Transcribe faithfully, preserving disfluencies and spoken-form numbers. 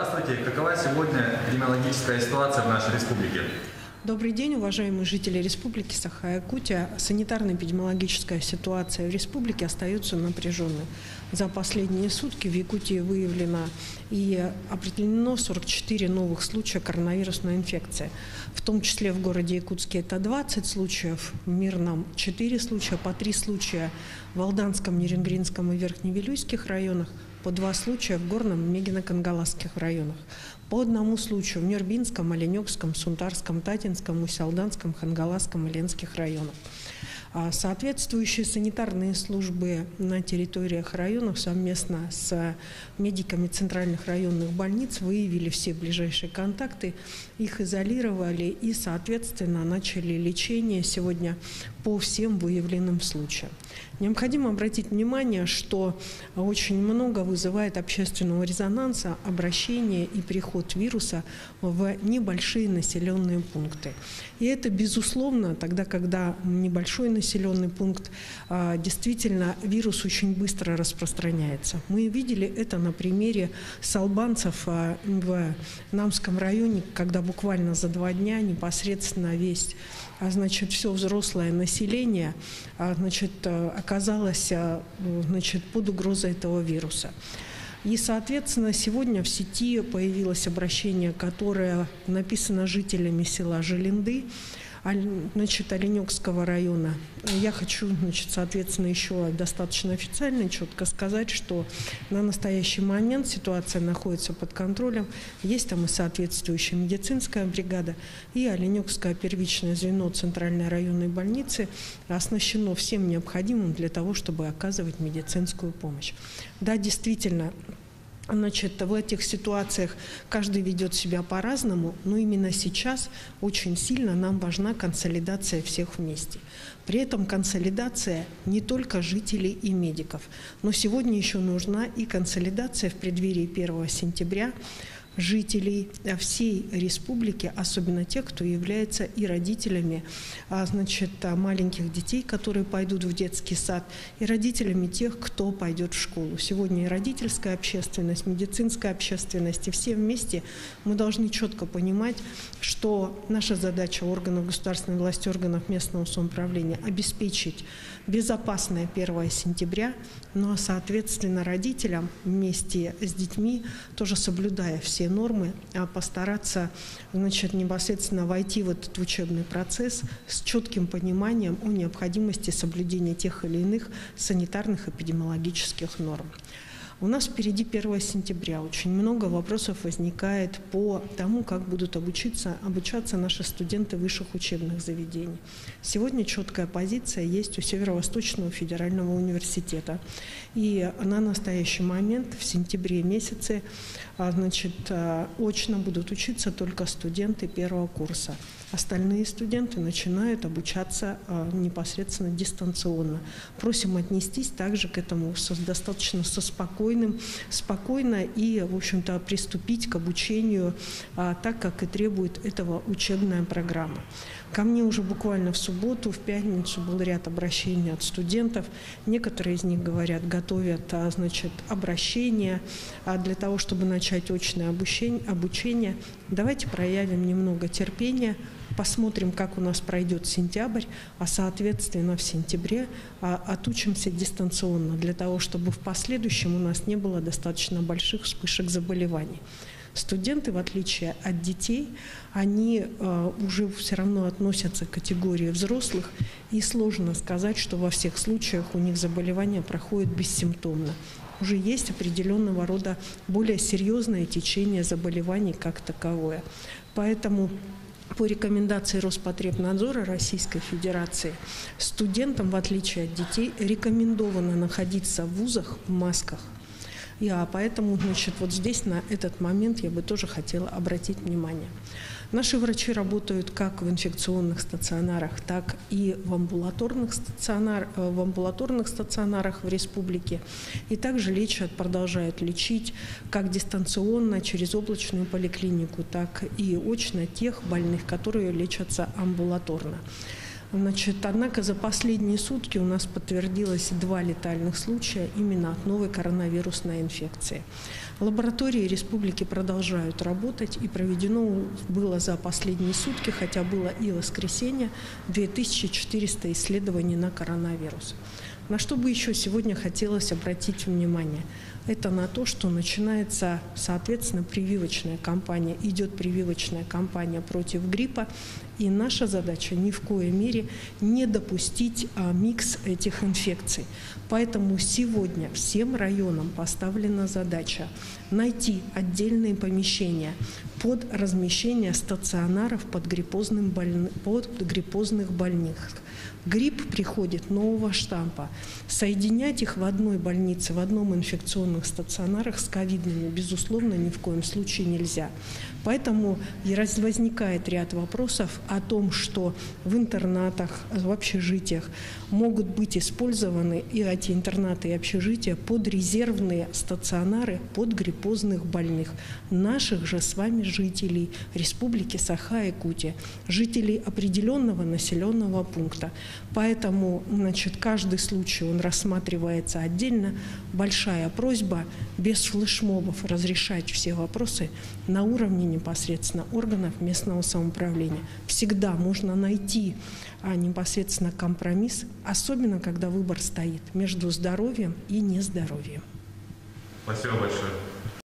Здравствуйте. Какова сегодня эпидемиологическая ситуация в нашей республике? Добрый день, уважаемые жители Республики Саха-Якутия. Санитарно-эпидемиологическая ситуация в республике остается напряженной. За последние сутки в Якутии выявлено и определено сорок четыре новых случая коронавирусной инфекции. В том числе в городе Якутске это двадцать случаев, в Мирном четыре случая, по три случая в Алданском, Нерюнгринском и Верхневилюйских районах, по два случая в Горном и Мегино-Кангаласских районах, по одному случаю в Нюрбинском, Оленёкском, Сунтарском, Татинском, Усалданском, Хангаласском и Ленских районах. Соответствующие санитарные службы на территориях районов совместно с медиками центральных районных больниц выявили все ближайшие контакты, их изолировали и, соответственно, начали лечение сегодня по всем выявленным случаям. Необходимо обратить внимание, что очень много вызывает общественного резонанса обращение и переход вируса в небольшие населенные пункты. И это, безусловно, тогда, когда небольшой населенный пункт, действительно вирус очень быстро распространяется. Мы видели это на примере салбанцев в Намском районе, когда буквально за два дня непосредственно весь, значит, все взрослое население, значит, оказалось, значит, под угрозой этого вируса. И, соответственно, сегодня в сети появилось обращение, которое написано жителями села Желенды, значит, Оленёкского района. Я хочу, значит, соответственно, еще достаточно официально четко сказать, что на настоящий момент ситуация находится под контролем. Есть там и соответствующая медицинская бригада, и Оленёкское первичное звено Центральной районной больницы оснащено всем необходимым для того, чтобы оказывать медицинскую помощь. Да, действительно, значит, в этих ситуациях каждый ведет себя по-разному, но именно сейчас очень сильно нам важна консолидация всех вместе. При этом консолидация не только жителей и медиков, но сегодня еще нужна и консолидация в преддверии первого сентября жителей всей республики, особенно тех, кто является и родителями, значит, маленьких детей, которые пойдут в детский сад, и родителями тех, кто пойдет в школу. Сегодня и родительская общественность, медицинская общественность, и все вместе мы должны четко понимать, что наша задача органов государственной власти, органов местного самоуправления обеспечить безопасное первое сентября, но, соответственно, родителям вместе с детьми, тоже соблюдая все нормы, а постараться, значит, непосредственно войти в этот учебный процесс с четким пониманием о необходимости соблюдения тех или иных санитарных эпидемиологических норм. У нас впереди первое сентября. Очень много вопросов возникает по тому, как будут обучиться, обучаться наши студенты высших учебных заведений. Сегодня четкая позиция есть у Северо-Восточного федерального университета. И на настоящий момент в сентябре месяце, значит, очно будут учиться только студенты первого курса. Остальные студенты начинают обучаться непосредственно дистанционно. Просим отнестись также к этому достаточно со спокойствием, спокойно и, в общем-то, приступить к обучению а, так, как и требует этого учебная программа. Ко мне уже буквально в субботу, в пятницу был ряд обращений от студентов. Некоторые из них говорят, готовят, а, значит, обращения а для того, чтобы начать очное обучение, обучение. Давайте проявим немного терпения. Посмотрим, как у нас пройдет сентябрь, а соответственно в сентябре отучимся дистанционно, для того, чтобы в последующем у нас не было достаточно больших вспышек заболеваний. Студенты, в отличие от детей, они э, уже все равно относятся к категории взрослых, и сложно сказать, что во всех случаях у них заболевания проходят бессимптомно. Уже есть определенного рода более серьезное течение заболеваний как таковое. Поэтому по рекомендации Роспотребнадзора Российской Федерации студентам, в отличие от детей, рекомендовано находиться в вузах в масках. И, а поэтому, значит, вот здесь на этот момент я бы тоже хотела обратить внимание. Наши врачи работают как в инфекционных стационарах, так и в амбулаторных, стационар, в амбулаторных стационарах в республике. И также лечат, продолжают лечить как дистанционно через облачную поликлинику, так и очно тех больных, которые лечатся амбулаторно. Значит, однако за последние сутки у нас подтвердилось два летальных случая именно от новой коронавирусной инфекции. Лаборатории республики продолжают работать, и проведено было за последние сутки, хотя было и воскресенье, две тысячи четыреста исследований на коронавирус. На что бы еще сегодня хотелось обратить внимание? Это на то, что начинается, соответственно, прививочная кампания. Идет прививочная кампания против гриппа. И наша задача ни в коей мере не допустить а, микс этих инфекций. Поэтому сегодня всем районам поставлена задача найти отдельные помещения под размещение стационаров под гриппозным больных, под гриппозных больных. Грипп приходит нового штампа. Соединять их в одной больнице, в одном инфекционных стационарах с ковидными, безусловно, ни в коем случае нельзя. Поэтому возникает ряд вопросов о том, что в интернатах, в общежитиях могут быть использованы и эти интернаты и общежития под резервные стационары под гриппозных больных, наших же с вами жителей Республики Саха-Якутия, жителей определенного населенного пункта. Поэтому, значит, каждый случай он рассматривается отдельно. Большая просьба без флешмобов разрешать все вопросы на уровне непосредственно органов местного самоуправления. Всегда можно найти непосредственно компромисс, особенно когда выбор стоит между здоровьем и нездоровьем. Спасибо большое.